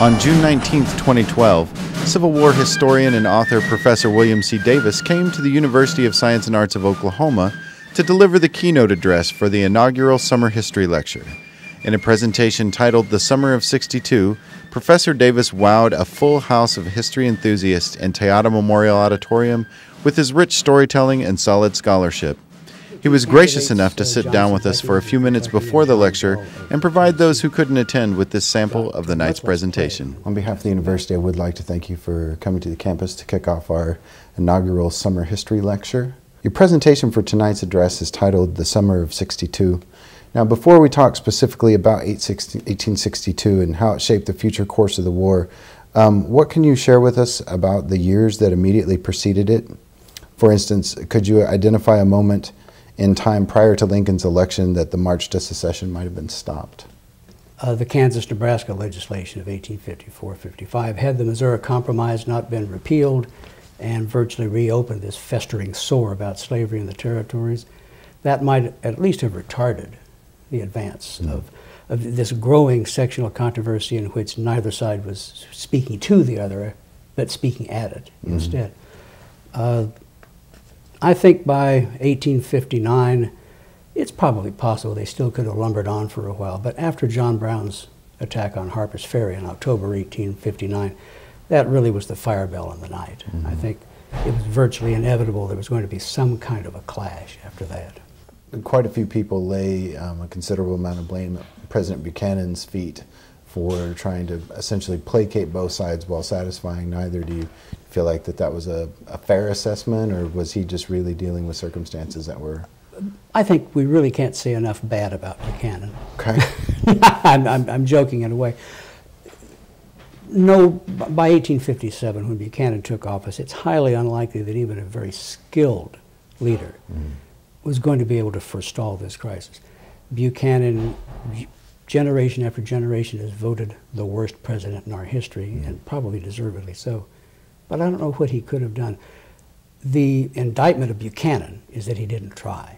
On June 19, 2012, Civil War historian and author Professor William C. Davis came to the University of Science and Arts of Oklahoma to deliver the keynote address for the inaugural Summer History Lecture. In a presentation titled The Summer of '62, Professor Davis wowed a full house of history enthusiasts in Teata Memorial Auditorium with his rich storytelling and solid scholarship. He was gracious enough to sit down with us for a few minutes before the lecture and provide those who couldn't attend with this sample of the night's presentation. On behalf of the university, I would like to thank you for coming to the campus to kick off our inaugural Summer History Lecture. Your presentation for tonight's address is titled The Summer of '62. Now, before we talk specifically about 1862 and how it shaped the future course of the war, what can you share with us about the years that immediately preceded it? For instance, could you identify a moment in time prior to Lincoln's election that the march to secession might have been stopped? The Kansas-Nebraska legislation of 1854-55 had the Missouri Compromise not been repealed and virtually reopened this festering sore about slavery in the territories. That might at least have retarded the advance of this growing sectional controversy in which neither side was speaking to the other, but speaking at it instead. I think by 1859, it's probably possible they still could have lumbered on for a while, but after John Brown's attack on Harper's Ferry in October 1859, that really was the fire bell in the night. I think it was virtually inevitable there was going to be some kind of a clash after that. Quite a few people lay a considerable amount of blame at President Buchanan's feet for trying to essentially placate both sides while satisfying neither. Do you feel like that was a fair assessment, or was he just really dealing with circumstances that were... I think we really can't say enough bad about Buchanan. Okay. I'm joking in a way. No, by 1857, when Buchanan took office, it's highly unlikely that even a very skilled leader was going to be able to forestall this crisis. Buchanan, generation after generation, has voted the worst president in our history, and probably deservedly so. But I don't know what he could have done. The indictment of Buchanan is that he didn't try.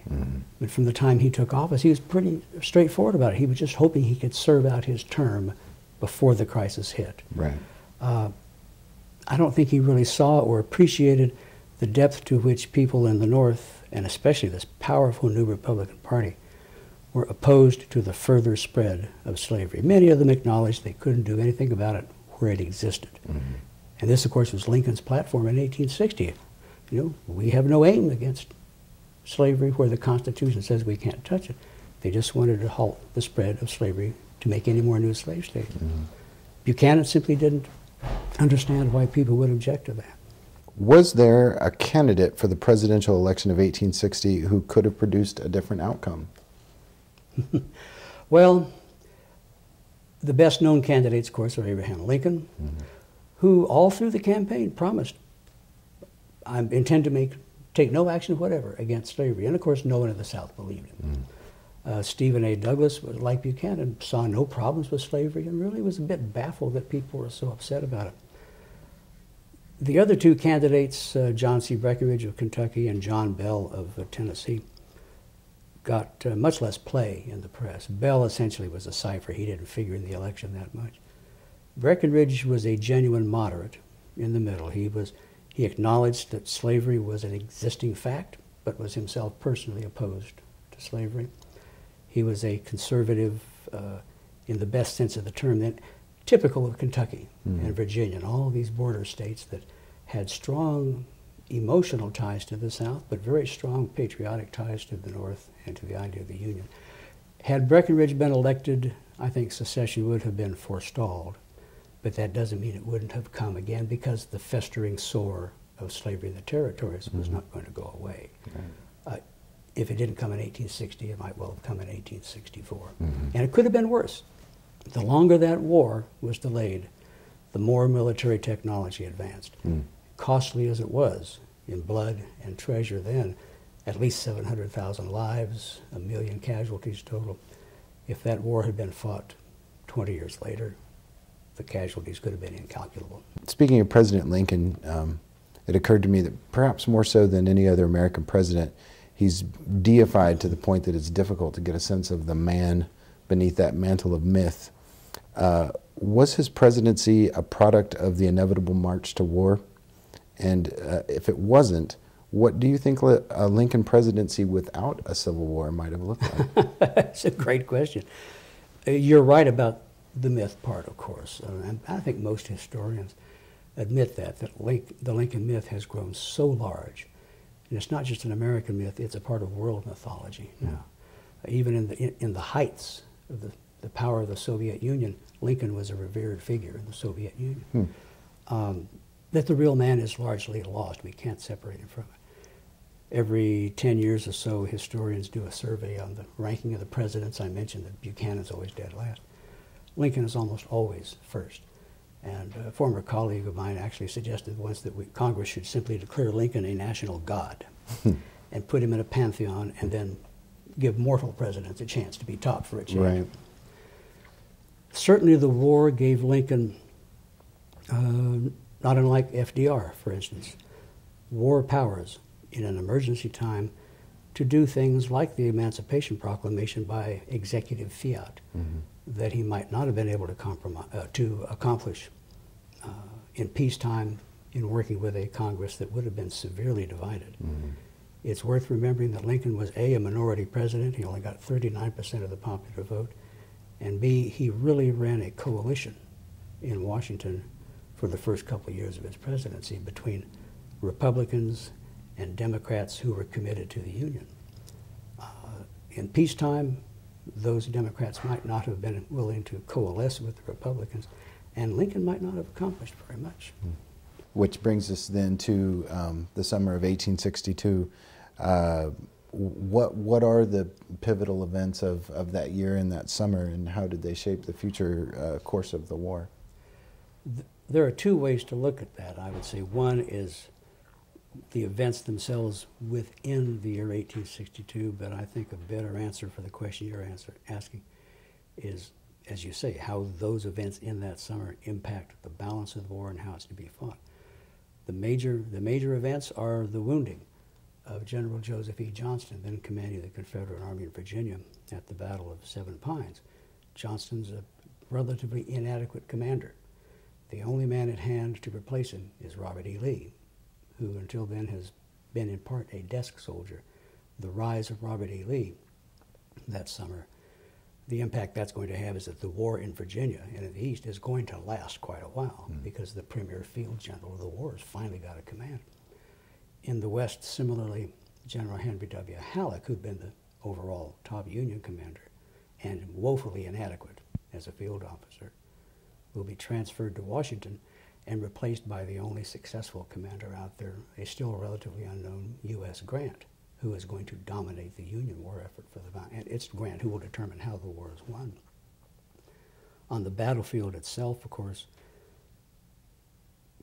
But from the time he took office, he was pretty straightforward about it. He was just hoping he could serve out his term before the crisis hit. Right. I don't think he really saw or appreciated the depth to which people in the North, and especially this powerful new Republican Party, were opposed to the further spread of slavery. Many of them acknowledged they couldn't do anything about it where it existed. And this, of course, was Lincoln's platform in 1860. You know, we have no aim against slavery where the Constitution says we can't touch it. They just wanted to halt the spread of slavery to make any more new slave states. Buchanan simply didn't understand why people would object to that. Was there a candidate for the presidential election of 1860 who could have produced a different outcome? Well, the best known candidates, of course, are Abraham Lincoln, who all through the campaign promised, I intend to take no action whatever against slavery. And of course, no one in the South believed him. Stephen A. Douglas, like Buchanan, saw no problems with slavery and really was a bit baffled that people were so upset about it. The other two candidates, John C. Breckinridge of Kentucky and John Bell of Tennessee, got much less play in the press. Bell essentially was a cipher. He didn't figure in the election that much. Breckinridge was a genuine moderate in the middle. He acknowledged that slavery was an existing fact, but was himself personally opposed to slavery. He was a conservative in the best sense of the term, then, typical of Kentucky and Virginia and all these border states that had strong emotional ties to the South, but very strong patriotic ties to the North and to the idea of the Union. Had Breckinridge been elected, I think secession would have been forestalled, but that doesn't mean it wouldn't have come again, because the festering sore of slavery in the territories was not going to go away. If it didn't come in 1860, it might well have come in 1864. And it could have been worse. The longer that war was delayed, the more military technology advanced. Costly as it was in blood and treasure then, at least 700,000 lives, 1 million casualties total. If that war had been fought 20 years later, the casualties could have been incalculable. Speaking of President Lincoln, it occurred to me that perhaps more so than any other American president, he's deified to the point that it's difficult to get a sense of the man beneath that mantle of myth. was his presidency a product of the inevitable march to war? And if it wasn't, what do you think a Lincoln presidency without a civil war might have looked like? That's a great question. You're right about the myth part, of course. And I think most historians admit that the Lincoln myth has grown so large. And it's not just an American myth, it's a part of world mythology now. Even in the heights of the power of the Soviet Union, Lincoln was a revered figure in the Soviet Union. That the real man is largely lost. We can't separate him from it. Every 10 years or so, historians do a survey on the ranking of the presidents. I mentioned that Buchanan's always dead last. Lincoln is almost always first. And a former colleague of mine actually suggested once that Congress should simply declare Lincoln a national god and put him in a pantheon and then give mortal presidents a chance to be top for a change. Right. Certainly the war gave Lincoln, not unlike FDR, for instance, war powers in an emergency time to do things like the Emancipation Proclamation by executive fiat that he might not have been able to accomplish in peacetime in working with a Congress that would have been severely divided. It's worth remembering that Lincoln was A, a minority president, he only got 39% of the popular vote, and B, he really ran a coalition in Washington for the first couple of years of his presidency between Republicans and Democrats who were committed to the Union. In peacetime, those Democrats might not have been willing to coalesce with the Republicans, and Lincoln might not have accomplished very much. Which brings us then to the summer of 1862. What are the pivotal events of that year and that summer, and how did they shape the future course of the war? There are two ways to look at that, I would say. One is the events themselves within the year 1862, but I think a better answer for the question you're asking is, as you say, how those events in that summer impact the balance of the war and how it's to be fought. The major events are the wounding of General Joseph E. Johnston, then commanding the Confederate Army in Virginia at the Battle of Seven Pines. Johnston's a relatively inadequate commander. The only man at hand to replace him is Robert E. Lee, who until then has been in part a desk soldier. The rise of Robert E. Lee that summer, the impact that's going to have is that the war in Virginia and in the East is going to last quite a while because the premier field general of the war has finally got a command. In the West, similarly, General Henry W. Halleck, who'd been the overall top Union commander and woefully inadequate as a field officer, will be transferred to Washington and replaced by the only successful commander out there, a still relatively unknown U.S. Grant, who is going to dominate the Union war effort for the... And it's Grant who will determine how the war is won. On the battlefield itself, of course,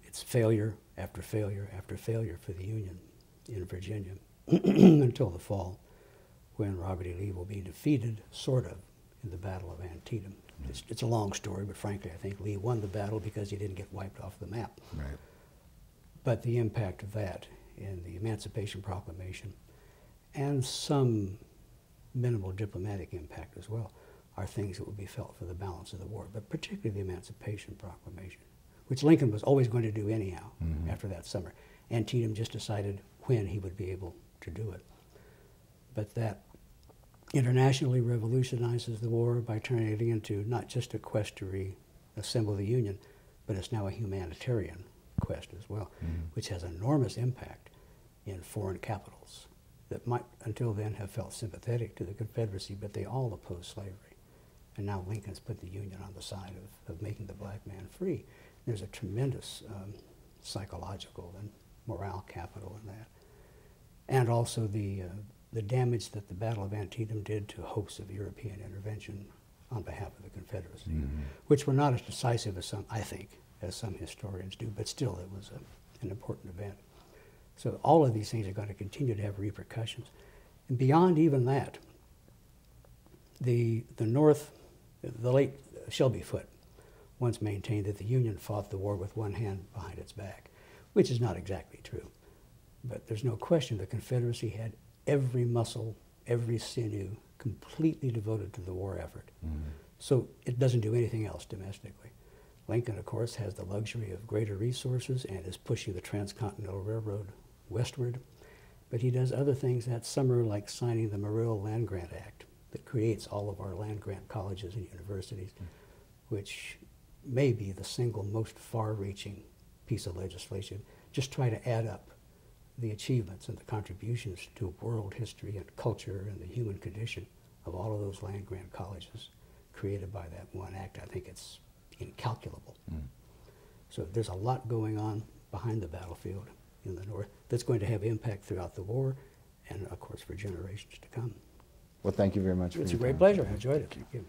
it's failure after failure after failure for the Union in Virginia until the fall, when Robert E. Lee will be defeated, sort of, in the Battle of Antietam. It's a long story, but frankly, I think Lee won the battle because he didn't get wiped off the map. Right. But the impact of that in the Emancipation Proclamation, and some minimal diplomatic impact as well, are things that will be felt for the balance of the war, but particularly the Emancipation Proclamation, which Lincoln was always going to do anyhow after that summer. Antietam just decided when he would be able to do it. But that internationally revolutionizes the war by turning it into not just a quest to reassemble the Union, but it's now a humanitarian quest as well, which has enormous impact in foreign capitals that might until then have felt sympathetic to the Confederacy, but they all opposed slavery. And now Lincoln's put the Union on the side of making the black man free. There's a tremendous psychological and morale capital in that. And also the damage that the Battle of Antietam did to hopes of European intervention on behalf of the Confederacy, which were not as decisive as some, I think, as some historians do, but still it was an important event. So all of these things are going to continue to have repercussions. And beyond even that, the North, the late Shelby Foote once maintained that the Union fought the war with one hand behind its back, which is not exactly true. But there's no question the Confederacy had every muscle, every sinew completely devoted to the war effort. So it doesn't do anything else domestically. Lincoln, of course, has the luxury of greater resources and is pushing the Transcontinental Railroad westward. But he does other things that summer, like signing the Morrill Land Grant Act that creates all of our land grant colleges and universities, which may be the single most far-reaching piece of legislation. Just try to add up the achievements and the contributions to world history and culture and the human condition of all of those land grant colleges created by that one act. I think it's incalculable. Mm. So there's a lot going on behind the battlefield in the North that's going to have impact throughout the war and, of course, for generations to come. Well, thank you very much for your time. It's a great pleasure. I enjoyed it. Thank you.